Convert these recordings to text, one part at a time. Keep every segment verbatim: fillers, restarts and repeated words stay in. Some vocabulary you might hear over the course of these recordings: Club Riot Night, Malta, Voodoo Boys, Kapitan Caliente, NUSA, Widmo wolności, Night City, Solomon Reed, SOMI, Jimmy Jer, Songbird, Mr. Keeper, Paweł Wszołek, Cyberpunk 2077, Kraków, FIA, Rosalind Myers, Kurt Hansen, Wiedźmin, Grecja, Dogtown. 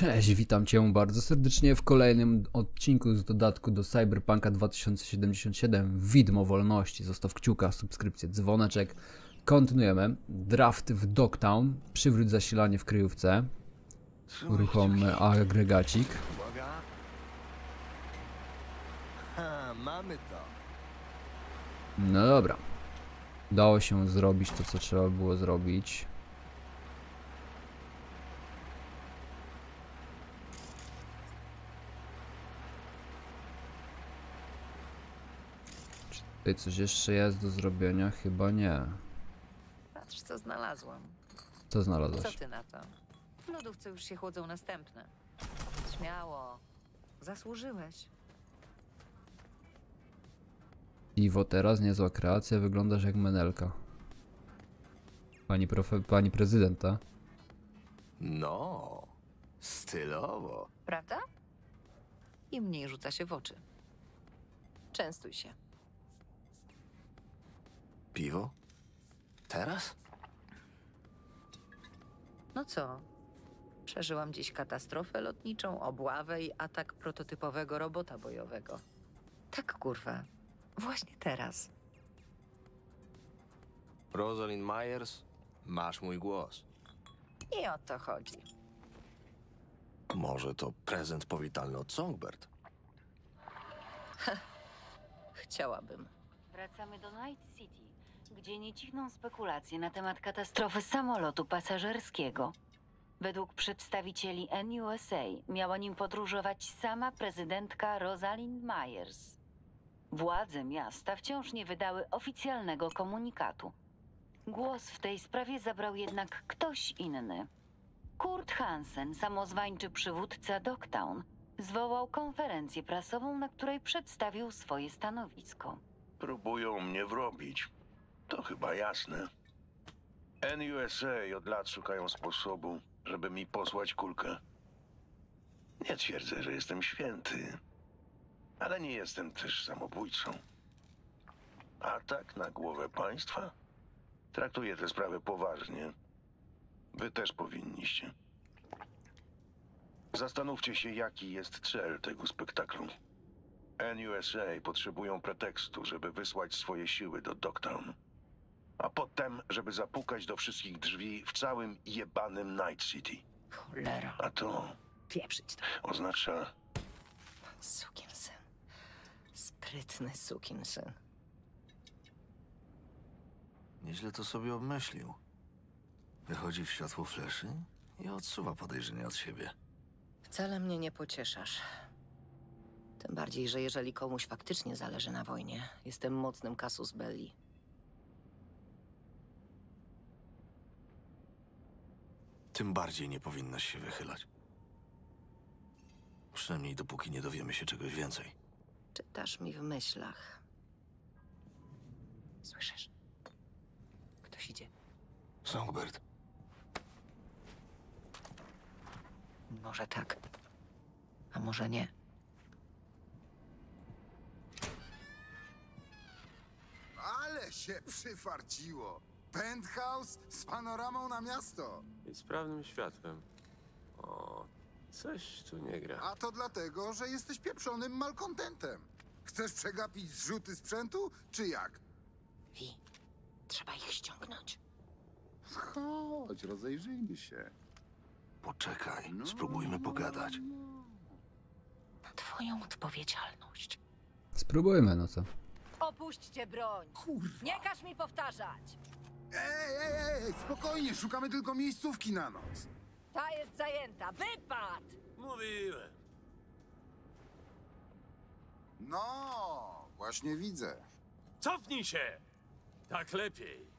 Cześć, witam Cię bardzo serdecznie w kolejnym odcinku z dodatku do Cyberpunka dwa tysiące siedemdziesiąt siedem Widmo wolności. Zostaw kciuka, subskrypcję, dzwoneczek. Kontynuujemy. Draft w Dogtown. Przywróć zasilanie w kryjówce. Uruchom agregacik. No dobra. Udało się zrobić to, co trzeba było zrobić. Tutaj coś jeszcze jest do zrobienia? Chyba nie. Patrz, co znalazłam. Co znalazłaś? Co ty na to? W lodówce już się chłodzą następne. Śmiało. Zasłużyłeś. Iwo, teraz niezła kreacja. Wyglądasz jak menelka. Pani profe... Pani prezydenta. No. Stylowo. Prawda? I mniej rzuca się w oczy. Częstuj się. Piwo? Teraz? No co? Przeżyłam dziś katastrofę lotniczą, obławę i atak prototypowego robota bojowego. Tak kurwa. Właśnie teraz. Rosalind Myers, masz mój głos. I o to chodzi. Może to prezent powitalny od Songbird? Chciałabym. Wracamy do Night City, gdzie nie cichną spekulacje na temat katastrofy samolotu pasażerskiego. Według przedstawicieli N U S A miała nim podróżować sama prezydentka Rosalind Myers. Władze miasta wciąż nie wydały oficjalnego komunikatu. Głos w tej sprawie zabrał jednak ktoś inny. Kurt Hansen, samozwańczy przywódca Dogtown, zwołał konferencję prasową, na której przedstawił swoje stanowisko. Próbują mnie wrobić. To chyba jasne. N U S A od lat szukają sposobu, żeby mi posłać kulkę. Nie twierdzę, że jestem święty, ale nie jestem też samobójcą. Atak na głowę państwa? Traktuję tę sprawę poważnie. Wy też powinniście. Zastanówcie się, jaki jest cel tego spektaklu. N U S A potrzebują pretekstu, żeby wysłać swoje siły do Dogtown, a potem, żeby zapukać do wszystkich drzwi w całym jebanym Night City. Cholera. A to... Pieprzyć to. Oznacza... Sukinsyn. Sprytny sukinsyn. Nieźle to sobie obmyślił. Wychodzi w światło fleszy i odsuwa podejrzenia od siebie. Wcale mnie nie pocieszasz. Tym bardziej, że jeżeli komuś faktycznie zależy na wojnie, jestem mocnym casus belli. Tym bardziej nie powinnaś się wychylać. Przynajmniej dopóki nie dowiemy się czegoś więcej. Czytasz mi w myślach. Słyszysz? Ktoś idzie. Songbird. Może tak, a może nie. Się przyfarciło. Penthouse z panoramą na miasto. I sprawnym światłem. O, coś tu nie gra. A to dlatego, że jesteś pieprzonym malkontentem. Chcesz przegapić zrzuty sprzętu, czy jak? Wi, trzeba ich ściągnąć. Chodź, rozejrzyjmy się. Poczekaj, no, spróbujmy no, pogadać. No, no. Na twoją odpowiedzialność. Spróbujmy, no co? Opuśćcie broń! Kurwa. Nie każ mi powtarzać! Ej, ej, ej! Spokojnie, szukamy tylko miejscówki na noc! Ta jest zajęta! Wypad! Mówiłem! No, właśnie widzę. Cofnij się! Tak lepiej!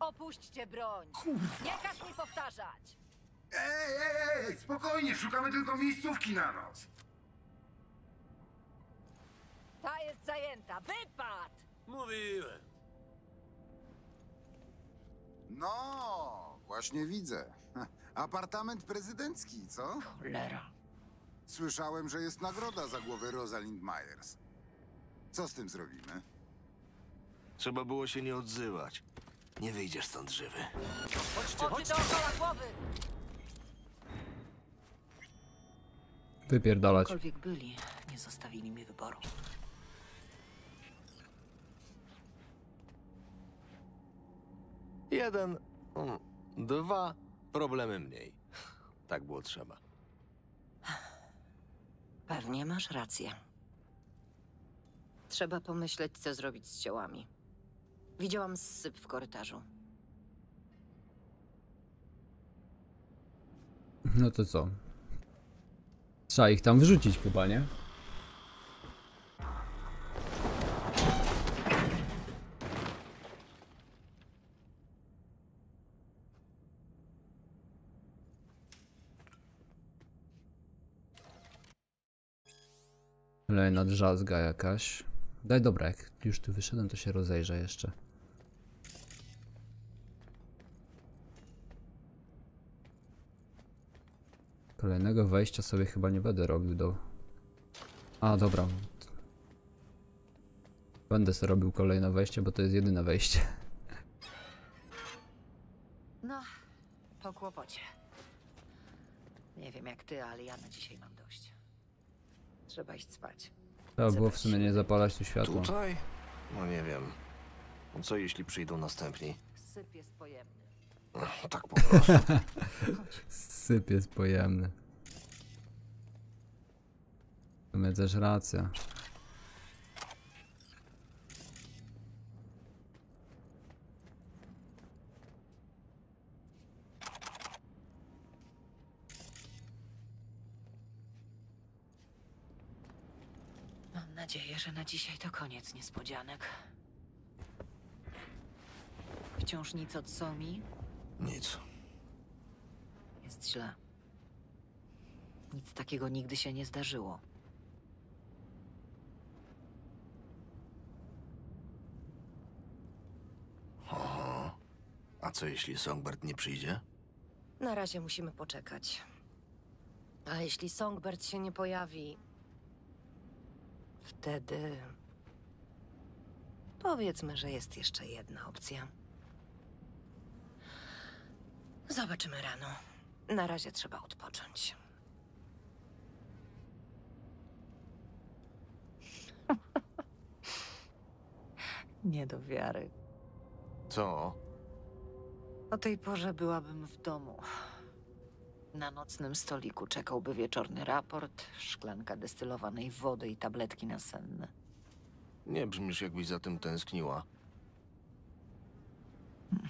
Opuśćcie broń! Kurwa. Nie każ mi powtarzać! Ej, ej, ej! Spokojnie, szukamy tylko miejscówki na noc! Ta jest zajęta. Wypad! Mówiłem. No, właśnie widzę. Apartament prezydencki, co? Cholera. Słyszałem, że jest nagroda za głowę Rosalind Myers. Co z tym zrobimy? Trzeba było się nie odzywać. Nie wyjdziesz stąd żywy. Chodźcie, chodźcie. Oczy dookoła głowy! Wypierdalać. Gdziekolwiek byli, nie zostawili mi wyboru. Jeden, dwa problemy mniej. Tak było trzeba. Pewnie masz rację. Trzeba pomyśleć, co zrobić z ciałami. Widziałam syp w korytarzu. No to co? Trzeba ich tam wyrzucić chyba, nie? Kolejna drzazga jakaś. Daj, dobra, jak już tu wyszedłem, to się rozejrzę jeszcze. Kolejnego wejścia sobie chyba nie będę robił do... A, dobra. Będę sobie robił kolejne wejście, bo to jest jedyne wejście. No, po kłopocie. Nie wiem jak ty, ale ja na dzisiaj mam dość. Trzeba iść spać. Trzeba było w sumie nie zapalać tu światła. Tutaj? No nie wiem. Co jeśli przyjdą następni? Syp jest pojemny. Tak po prostu. Syp jest pojemny. To miał też rację. Mam nadzieję, że na dzisiaj to koniec niespodzianek. Wciąż nic od SOMI? Nic. Jest źle. Nic takiego nigdy się nie zdarzyło. Oho. A co jeśli Songbird nie przyjdzie? Na razie musimy poczekać. A jeśli Songbird się nie pojawi... Wtedy... Powiedzmy, że jest jeszcze jedna opcja. Zobaczymy rano. Na razie trzeba odpocząć. Nie do wiary. Co? O tej porze byłabym w domu. Na nocnym stoliku czekałby wieczorny raport, szklanka destylowanej wody i tabletki nasenne. Nie brzmisz, jakbyś za tym tęskniła. Hmm.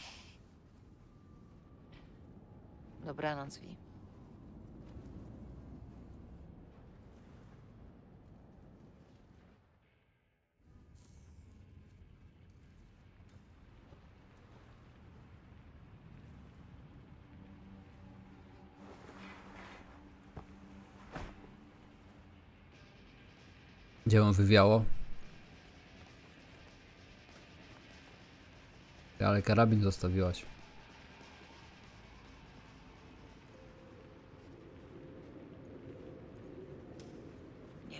Dobranoc, Vi. Gdzie ją wywiało? Ale karabin zostawiłaś.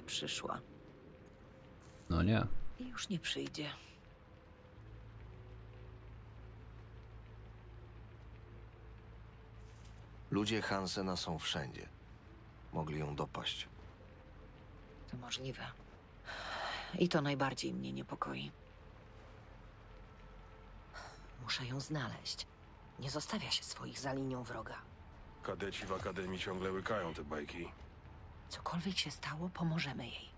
Przyszła. No nie. I już nie przyjdzie. Ludzie Hansena są wszędzie. Mogli ją dopaść. To możliwe. I to najbardziej mnie niepokoi. Muszę ją znaleźć. Nie zostawia się swoich za linią wroga. Kadeci w akademii ciągle łykają te bajki. Cokolwiek się stało, pomożemy jej.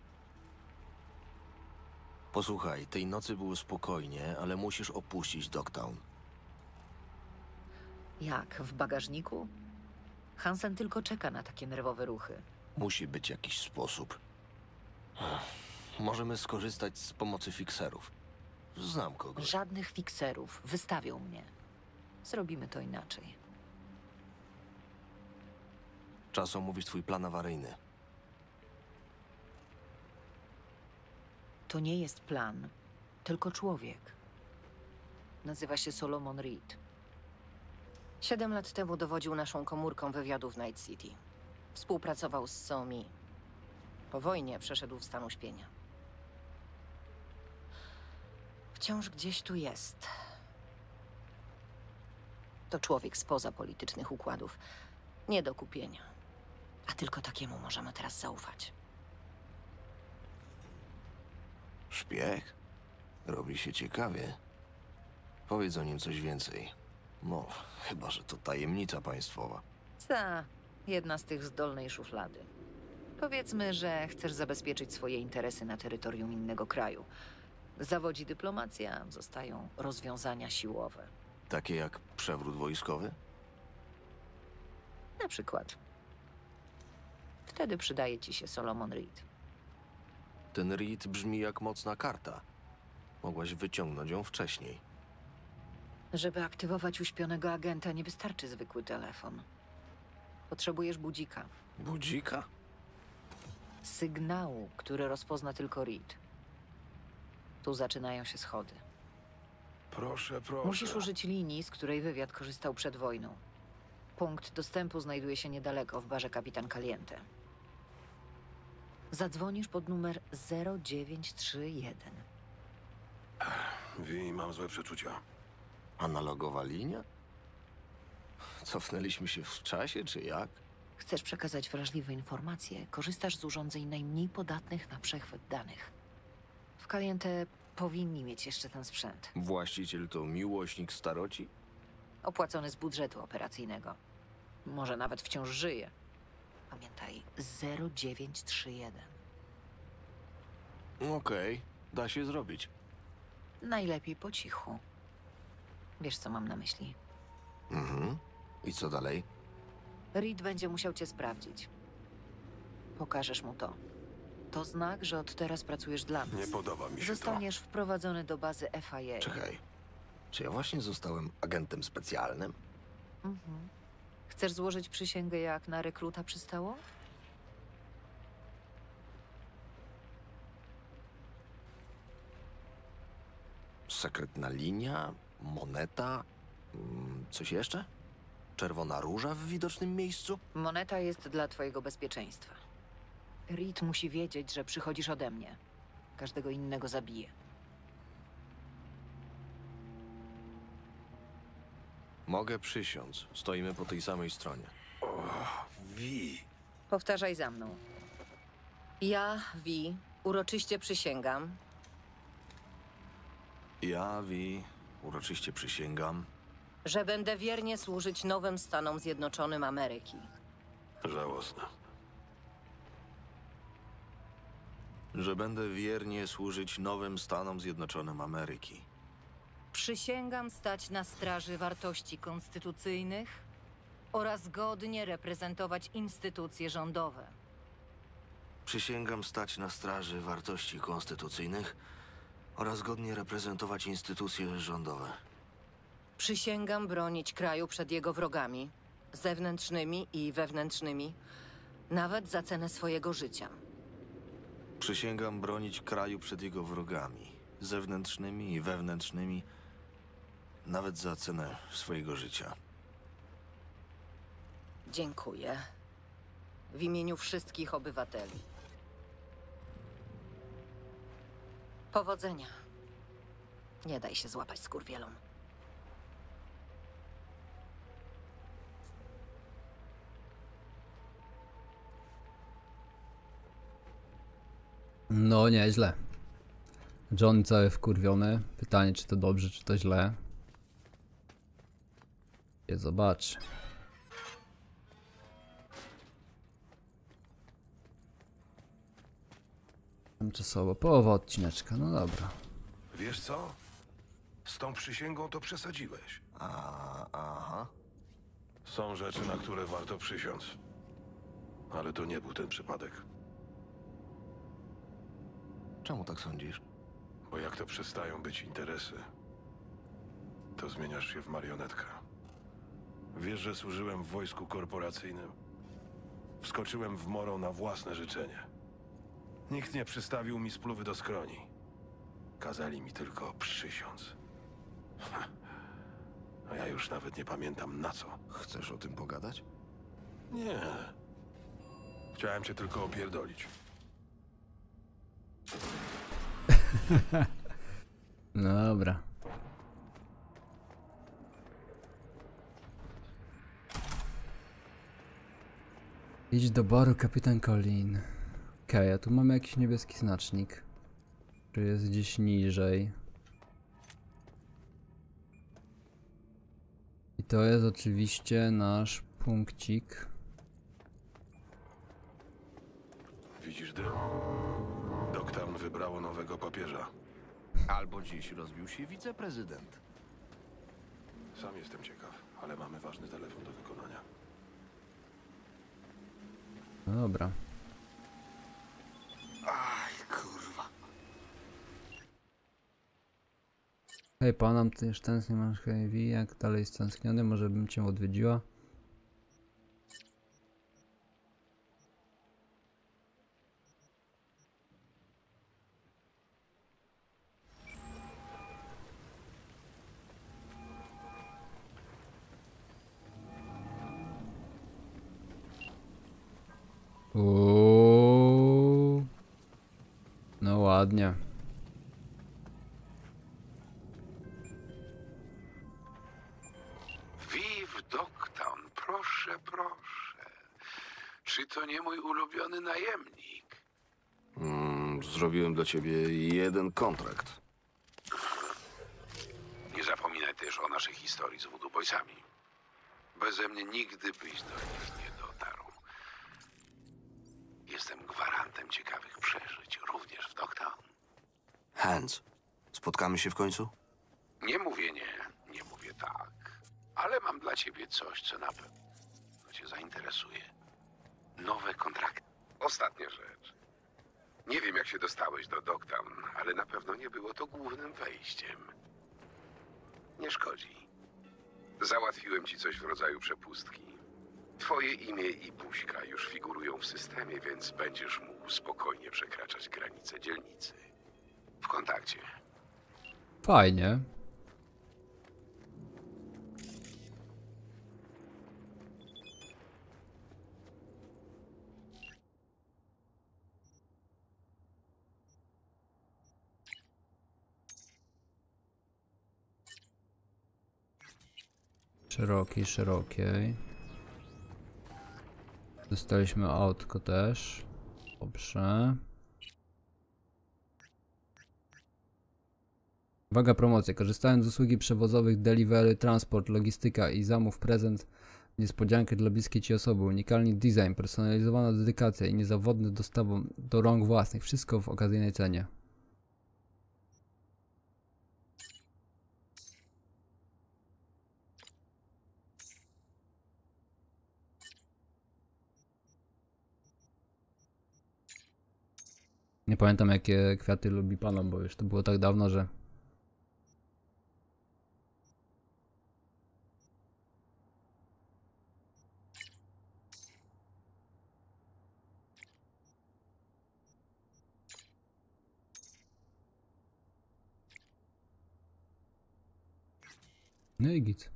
Posłuchaj, tej nocy było spokojnie, ale musisz opuścić Dogtown. Jak? W bagażniku? Hansen tylko czeka na takie nerwowe ruchy. Musi być jakiś sposób. Możemy skorzystać z pomocy fikserów. Znam kogoś. Żadnych fikserów. Wystawią mnie. Zrobimy to inaczej. Czas omówić twój plan awaryjny. To nie jest plan, tylko człowiek. Nazywa się Solomon Reed. Siedem lat temu dowodził naszą komórką wywiadu w Night City. Współpracował z SOMI. Po wojnie przeszedł w stan uśpienia. Wciąż gdzieś tu jest. To człowiek spoza politycznych układów. Nie do kupienia. A tylko takiemu możemy teraz zaufać. Szpieg? Robi się ciekawie. Powiedz o nim coś więcej. No, chyba że to tajemnica państwowa. Ta, jedna z tych z dolnej szuflady. Powiedzmy, że chcesz zabezpieczyć swoje interesy na terytorium innego kraju. Zawodzi dyplomacja, zostają rozwiązania siłowe. Takie jak przewrót wojskowy? Na przykład. Wtedy przydaje ci się Solomon Reed. Ten Reed brzmi jak mocna karta. Mogłaś wyciągnąć ją wcześniej. Żeby aktywować uśpionego agenta, nie wystarczy zwykły telefon. Potrzebujesz budzika. Budzika? Sygnału, który rozpozna tylko Reed. Tu zaczynają się schody. Proszę, proszę. Musisz użyć linii, z której wywiad korzystał przed wojną. Punkt dostępu znajduje się niedaleko, w barze Kapitan Caliente. Zadzwonisz pod numer zero dziewięć trzy jeden. Wi, mam złe przeczucia. Analogowa linia? Cofnęliśmy się w czasie, czy jak? Chcesz przekazać wrażliwe informacje, korzystasz z urządzeń najmniej podatnych na przechwyt danych. W Caliente powinni mieć jeszcze ten sprzęt. Właściciel to miłośnik staroci? Opłacony z budżetu operacyjnego. Może nawet wciąż żyje. Pamiętaj, zero dziewięć trzy jeden. Okej, da się zrobić. Najlepiej po cichu. Wiesz, co mam na myśli. Mhm. I co dalej? Reed będzie musiał cię sprawdzić. Pokażesz mu to. To znak, że od teraz pracujesz dla nas. Nie podoba mi się to. Zostaniesz wprowadzony do bazy F I A. Czekaj. Czy ja właśnie zostałem agentem specjalnym? Mhm. Chcesz złożyć przysięgę, jak na rekruta przystało? Sekretna linia, moneta, coś jeszcze? Czerwona róża w widocznym miejscu? Moneta jest dla twojego bezpieczeństwa. Reed musi wiedzieć, że przychodzisz ode mnie. Każdego innego zabije. Mogę przysiąc. Stoimy po tej samej stronie. Oh, Wi. Powtarzaj za mną. Ja, Wi, uroczyście przysięgam. Ja, Wi, uroczyście przysięgam. Że będę wiernie służyć nowym Stanom Zjednoczonym Ameryki. Żałosne. Że będę wiernie służyć nowym Stanom Zjednoczonym Ameryki. Przysięgam stać na straży wartości konstytucyjnych oraz godnie reprezentować instytucje rządowe. Przysięgam stać na straży wartości konstytucyjnych oraz godnie reprezentować instytucje rządowe. Przysięgam bronić kraju przed jego wrogami, zewnętrznymi i wewnętrznymi, nawet za cenę swojego życia. Przysięgam bronić kraju przed jego wrogami, zewnętrznymi i wewnętrznymi, nawet za cenę swojego życia. Dziękuję. W imieniu wszystkich obywateli. Powodzenia. Nie daj się złapać skurwielom. No, nieźle. John cały wkurwiony. Pytanie, czy to dobrze, czy to źle. Je zobacz. Tymczasowo połowa odcineczka, no dobra. Wiesz co? Z tą przysięgą to przesadziłeś. A, aha. Są rzeczy, na które warto przysiąc. Ale to nie był ten przypadek. Czemu tak sądzisz? Bo jak to przestają być interesy, to zmieniasz się w marionetkę. Wiesz, że służyłem w wojsku korporacyjnym? Wskoczyłem w morą na własne życzenie. Nikt nie przystawił mi spluwy do skroni. Kazali mi tylko przysiąc. A ja już nawet nie pamiętam na co. Chcesz o tym pogadać? Nie. Chciałem cię tylko opierdolić. Dobra. Idź do baru, kapitan Colin. Okej, okay, a tu mamy jakiś niebieski znacznik. Czy jest gdzieś niżej? I to jest oczywiście nasz punkcik. Widzisz, Dyl? Dogtown wybrało nowego papieża. Albo dziś rozbił się wiceprezydent. Sam jestem ciekaw, ale mamy ważny telefon do wykonania. No dobra. Aj, kurwa. Hej, panam, ty już tęsknię, masz H I V, jak dalej jest tęskniony, może bym cię odwiedziła. Uuu. No ładnie. Viv Dogtown, proszę, proszę. Czy to nie mój ulubiony najemnik? Mm, zrobiłem dla ciebie jeden kontrakt. Nie zapominaj też o naszej historii z Voodoo Boysami. Beze mnie nigdy byś do nich nie dotarł. Jestem gwarantem ciekawych przeżyć, również w Dogtown. Hans, spotkamy się w końcu? Nie mówię nie, nie mówię tak. Ale mam dla ciebie coś, co na pewno cię zainteresuje. Nowe kontrakty. Ostatnia rzecz. Nie wiem, jak się dostałeś do Dogtown, ale na pewno nie było to głównym wejściem. Nie szkodzi. Załatwiłem ci coś w rodzaju przepustki. Twoje imię i buźka już figurują w systemie, więc będziesz mógł spokojnie przekraczać granice dzielnicy. W kontakcie. Fajnie. Szerokiej, szerokiej. Dostaliśmy autko też. Dobrze. Uwaga, promocja. Korzystając z usługi przewozowych Delivery, Transport, Logistyka i zamów prezent, niespodziankę dla bliskiej ci osoby, unikalny design, personalizowana dedykacja i niezawodny dostawą do rąk własnych. Wszystko w okazyjnej cenie. Nie pamiętam, jakie kwiaty lubi panom, bo już to było tak dawno, że... No i git.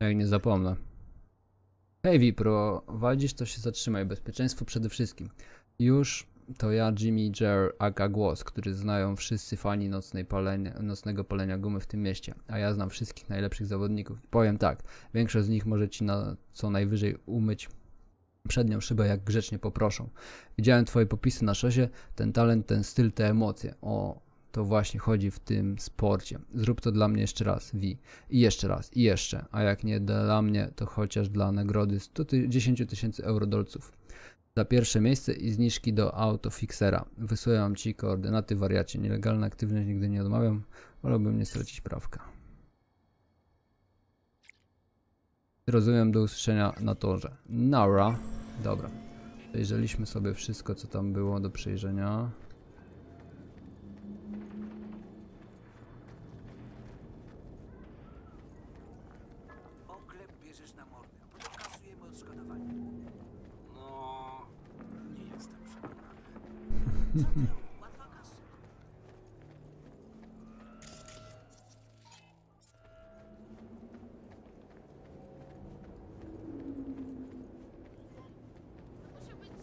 Jak nie zapomnę. Heavy, prowadzisz, to się zatrzymaj. Bezpieczeństwo przede wszystkim. Już to ja, Jimmy Jer, aka Głos, który znają wszyscy fani nocnej palenia, nocnego palenia gumy w tym mieście. A ja znam wszystkich najlepszych zawodników. Powiem tak, większość z nich może ci na co najwyżej umyć przednią szybę, jak grzecznie poproszą. Widziałem twoje popisy na szosie, ten talent, ten styl, te emocje. O... To właśnie chodzi w tym sporcie. Zrób to dla mnie jeszcze raz, Wi. I jeszcze raz, i jeszcze. A jak nie dla mnie, to chociaż dla nagrody sto dziesięć tysięcy euro dolców. Za pierwsze miejsce i zniżki do autofixera. Wysyłam ci koordynaty, wariacie. Nielegalna aktywność nigdy nie odmawiam. Wolałbym nie stracić prawka. Rozumiem, do usłyszenia na torze. Nara. Dobra. Przejrzeliśmy sobie wszystko, co tam było do przejrzenia.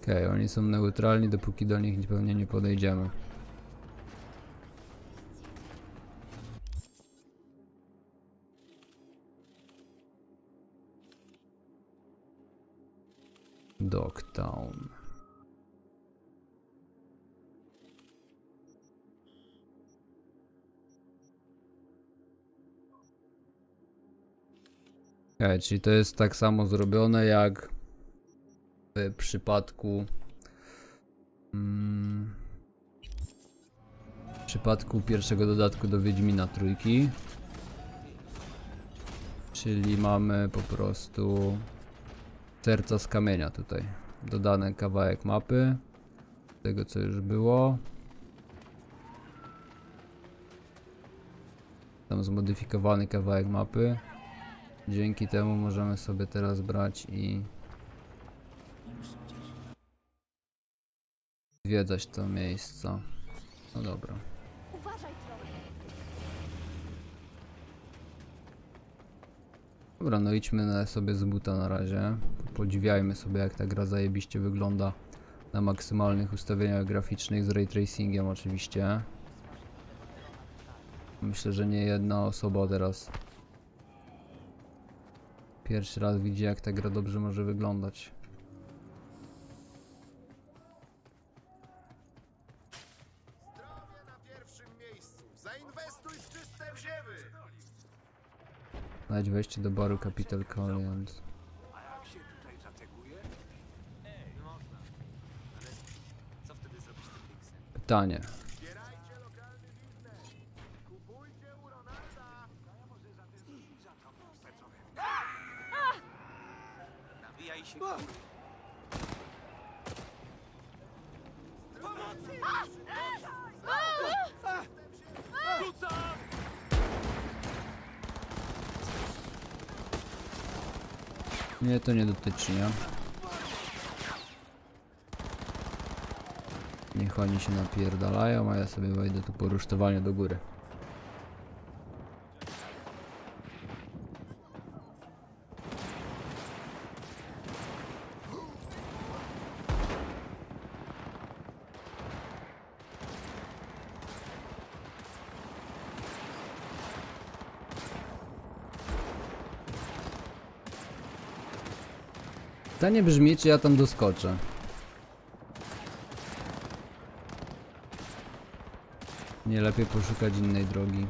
Okej, okay, oni są neutralni, dopóki do nich pewnie nie podejdziemy. Dogtown. Okay, czyli to jest tak samo zrobione jak w przypadku hmm, w przypadku pierwszego dodatku do Wiedźmina trójki. Czyli mamy po prostu serca z kamienia tutaj. Dodany kawałek mapy tego, co już było. Tam zmodyfikowany kawałek mapy. Dzięki temu możemy sobie teraz brać i zwiedzać to miejsce. No dobra. Dobra, no idźmy sobie z buta na razie. Podziwiajmy sobie, jak ta gra zajebiście wygląda na maksymalnych ustawieniach graficznych z ray tracingiem oczywiście. Myślę, że nie jedna osoba teraz pierwszy raz widzi, jak ta gra dobrze może wyglądać. Zdrowie na pierwszym miejscu. Zainwestuj w czyste wziewy. Znajdź wejście do baru Kapitan Caliente. A jak się tutaj zateguje? Ej, można. Ale co wtedy zrobić z tym piksem? Pytanie. Nie, to nie dotyczy, nie? Niech oni się napierdalają, a ja sobie wejdę tu po rusztowaniu do góry. Pytanie brzmi, czy ja tam doskoczę. Nie lepiej poszukać innej drogi.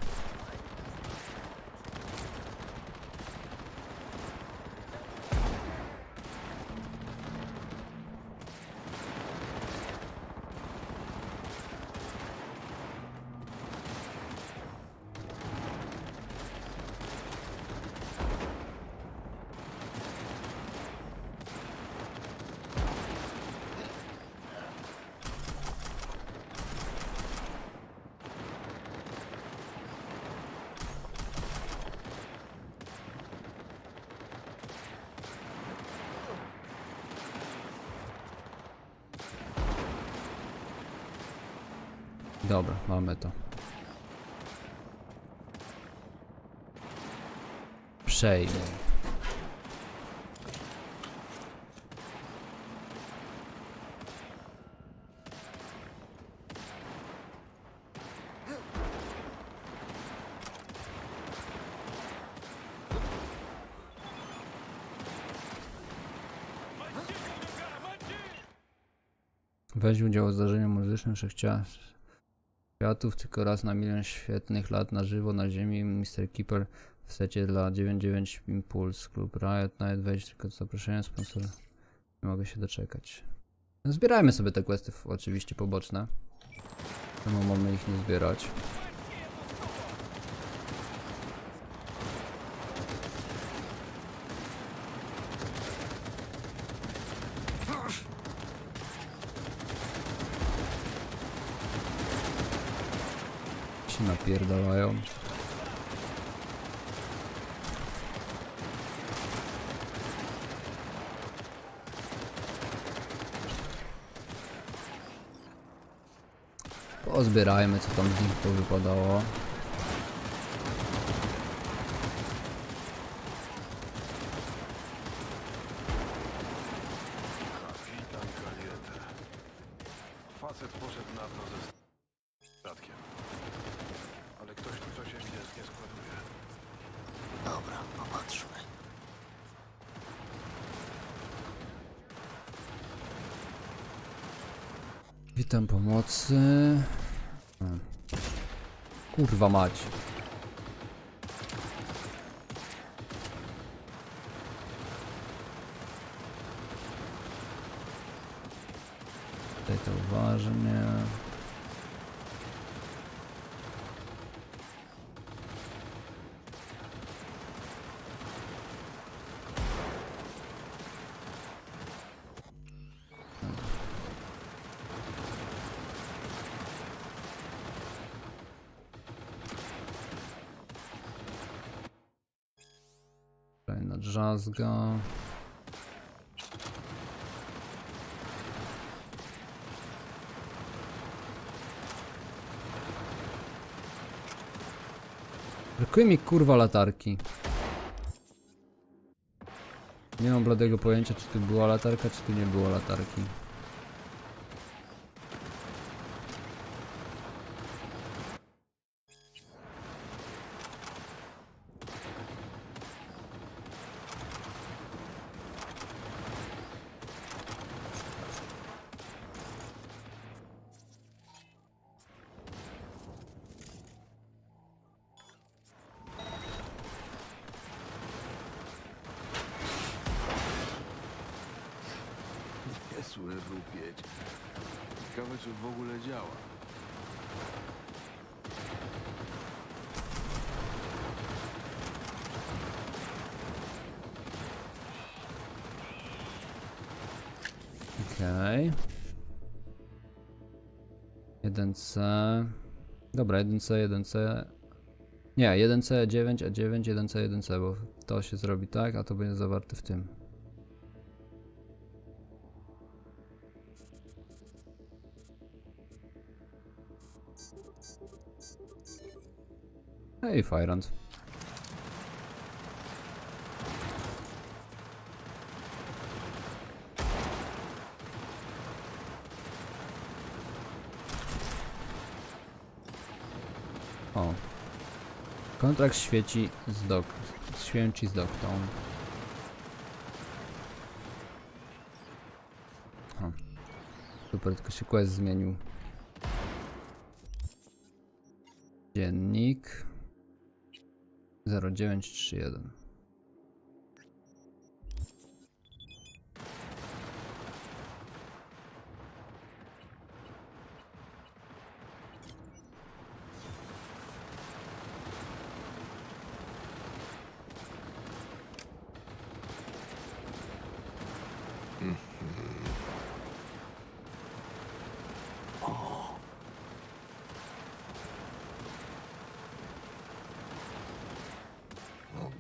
Dobra, mamy to. Przejmij. Weź udział w zdarzeniu muzycznym, że chciałaś. Światów, tylko raz na milion świetnych lat na żywo na ziemi. mister Keeper w secie dla dziewięćdziesiąt dziewięć Impuls. Club Riot Night, wejść tylko z zaproszeniem sponsora. Nie mogę się doczekać. Zbierajmy sobie te questy oczywiście poboczne. Czemu mamy ich nie zbierać? Napierdalają. Pozbierajmy, co tam z nich powypadało. Witam pomocy. Kurwa mać. Tutaj to uważnie. Drzazga. Brakuje mi kurwa latarki. Nie mam bladego pojęcia, czy tu była latarka, czy tu nie było latarki. Ciekawe, czy w ogóle działa. Okej. jeden C. Dobra, jeden C, jeden C. Nie, jeden C dziewięć, a dziewięć, jeden C, jeden C, bo to się zrobi tak, a to będzie zawarte w tym. Hej, Fajrant. O. Kontrakt świeci z dog... Święci z Dogtown. O. Super, tylko się quest zmienił. Dziennik... zero dziewięć trzy jeden.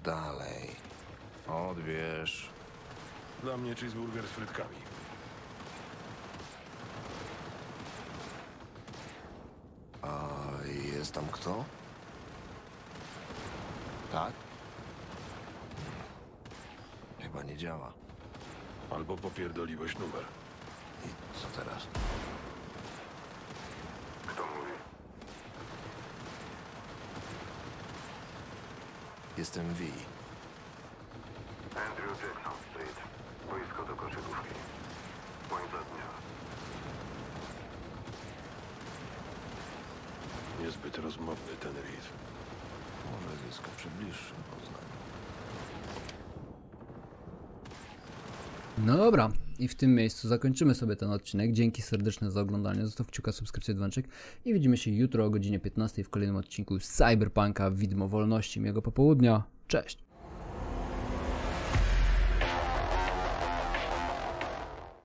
Dalej. Odbierz. Dla mnie cheeseburger z frytkami. A jest tam kto? Tak? Chyba nie działa. Albo popierdoliłeś numer. I co teraz? Jestem V. Andrew Jackson Street. Boisko do koszykówki. Błąd za dnia. Niezbyt rozmowny ten Reed. Może zyska przy bliższym poznaniu. No dobra. I w tym miejscu zakończymy sobie ten odcinek. Dzięki serdeczne za oglądanie. Zostaw kciuka, subskrypcję, dzwoneczek. I widzimy się jutro o godzinie piętnastej w kolejnym odcinku z Cyberpunka Widmo Wolności. Miłego popołudnia. Cześć!